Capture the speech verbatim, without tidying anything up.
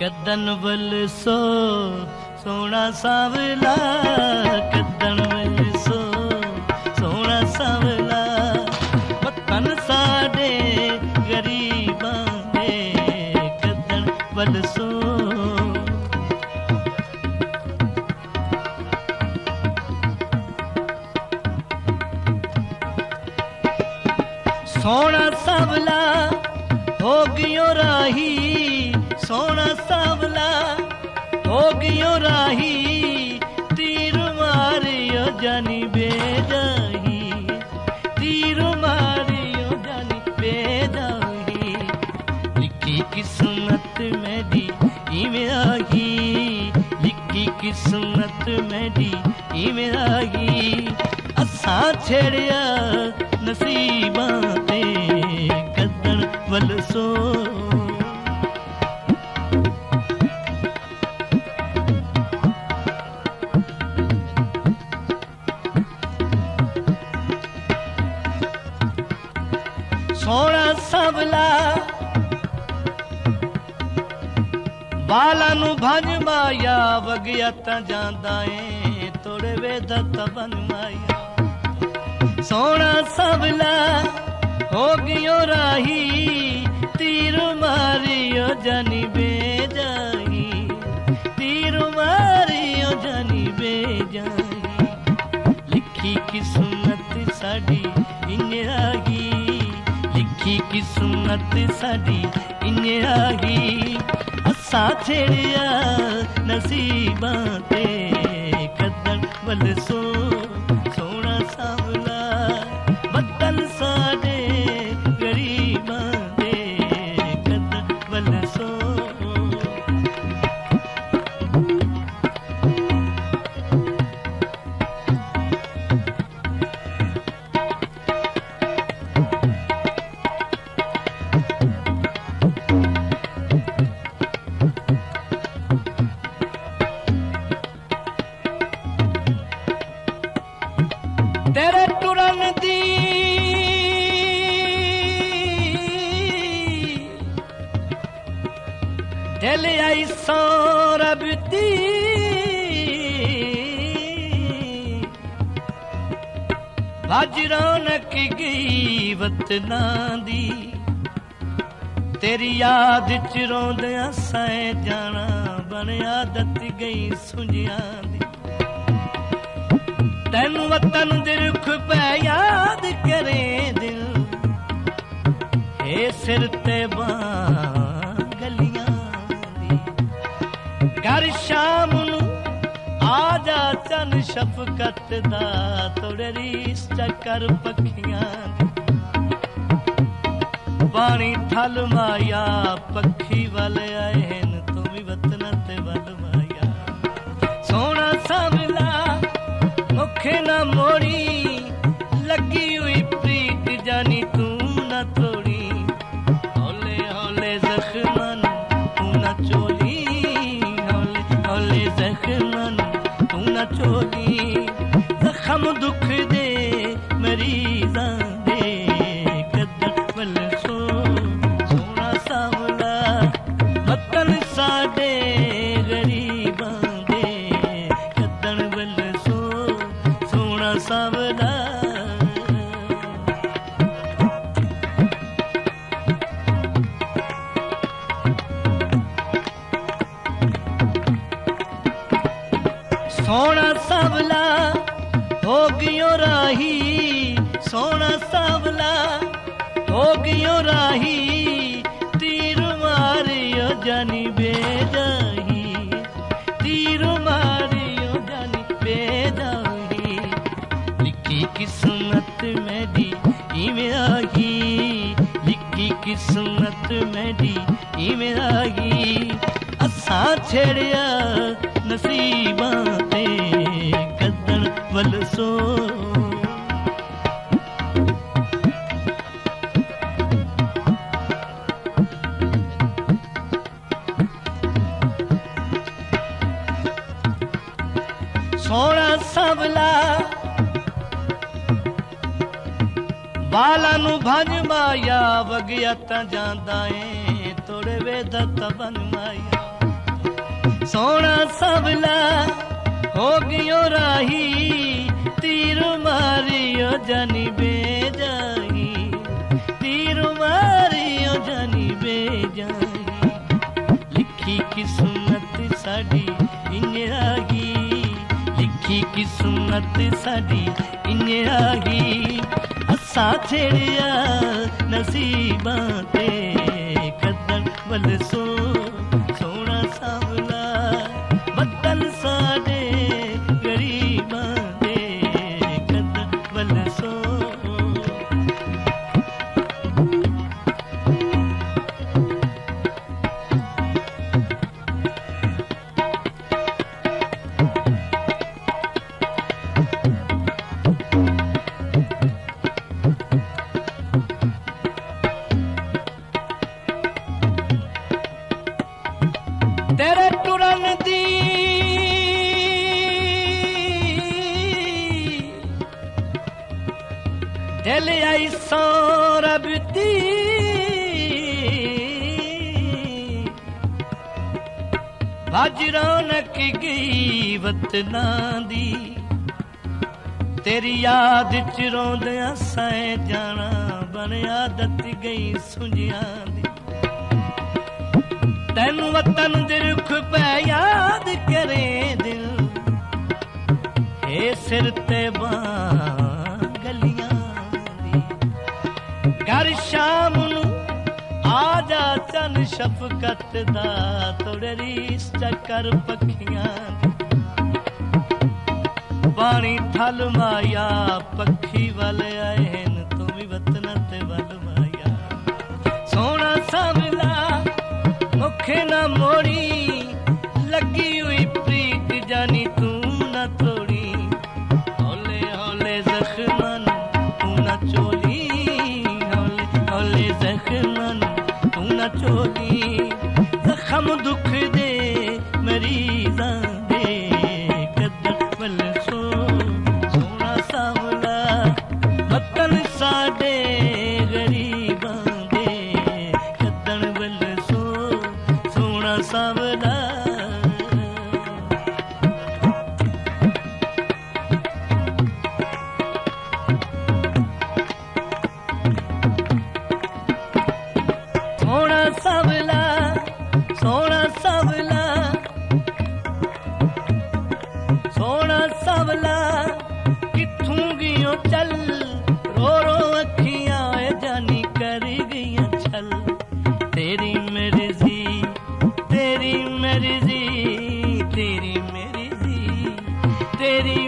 कदन वलसो सोहणा सांवला, कदन वलसो सोहणा सांवला, वतन साडे गरीबां दे, कदन वलसो सोहणा सांवला हो गयो राही, सोहणा सांवला हो गयो राही, तीर मारियो जानी बेजाही, तीर मारियो जानी बेजाही, लिखी किस्मत मेरी इवें आगी, लिखी किस्मत मेरी इवें आगी, असा छेड़िया नसीबां ते कदर वलसो। सोहणा सांवला बाला नू भंज माया, वगिया तां जांदा ए तोड़े वेदा तां बन माया, सोहणा सांवला हो गयो राही, तीर मारियो जानी बेजाही, तीर मारियो जानी बेजाही, लिखी किस्मत साडी इन्ने आगी, लिखी किस्मत साडी इन्ने आगी, असां छेड़िया नसीबां ते कदर वलसो। सोहणा सांवला वतन साडे गरीबां दे कदर वलसो। तेरे टुरन दी दिल आई सौरभ दी, भज रौनक गई वतना दी, तेरी याद च रोंदियां सैं जाना, बन आदत गई सुंझियां दी, तैनू वतन दे रुख पै याद करे दिल, हे सिर ते बां गलियां दी, घर शाम नू आ जा चन शफकत दा, तोड़े रिश्ता कर पखियां दी, पानी थल माया पखी वल आए न तू भी वतन ते वल माया। सोहणा सांवला मुखे ना मोड़ी, लगी हुई प्रीत जानी तू ना तोड़ी, हौले हौले जख्मां नू तू ना चोली, हौले हौले जख्मां नू तू ना चोली, जख्म दुख दे मरीजां दे कदर वलसो। सोहणा सांवला वतन साडे गरीबां दे कदर वलसो। सोहणा सांवला सोहणा सांवला हो गयो राही, सोहणा सांवला हो गयो राही, तीर मारियो जानी बेजाही, तीर मारियो जानी बेजाही, लिखी किस्मत मेरी इवें आगी, लिखी किस्मत मेरी इवें आगी, असां छेड़िया नसीबां ते कदर वलसो। सोहणा सांवला बाला नू भंज माया, वगिया तां जांदा ए तोड़े वेदा तां बन माया, सोहणा संवला हो गयो राही, तीर मारियो जानी बे जाही, तीर मारियो जानी बे जाही। लिखी किस्मत साडी इन्ने आगी, लिखी किस्मत साडी इन्ने आगी। असा छेड़िया नसीबां ते कदर वलसो सोहणा सांवला। बदल साडे गरीबां दे कदर वलसो। तेरे टुरन दी दिल आई सौरभ दी, भज रौनक गई वतना दी। तेरी याद च रोंदियां सैं जाना, बन आदत गई सुंझियां दी। तैनू वतन दी रुख पै याद करे दिल, हे सिर ते बां गलियां दी। घर शाम नू आ जा चन शफकत दा, तोड़े रीस चक्कर पखियां दी। पानी थल माया पखी वल आए न, तू भी वतन ते वल माया। सोहणा सांवला मुखे ना मोड़ी, लगी हुई प्रीत जानी तू ना तोड़ी। हौले हौले जख्मन तू ना चोली, हौले हौले जख्मन तू ना चोली। जख्म दुख दे मरीजां दे कदर वलसो सोहणा सांवला। वतन साडे गरीबां दे कदर वलसो सोहणा सांवला। सोहणा सांवला सोहणा सांवला सोहणा सांवला। कित्थों गियों चल रो रो अखियां जानी कर गईयां छल। तेरी मेरी जी तेरी मेरी जी तेरी मेरी जी तेरी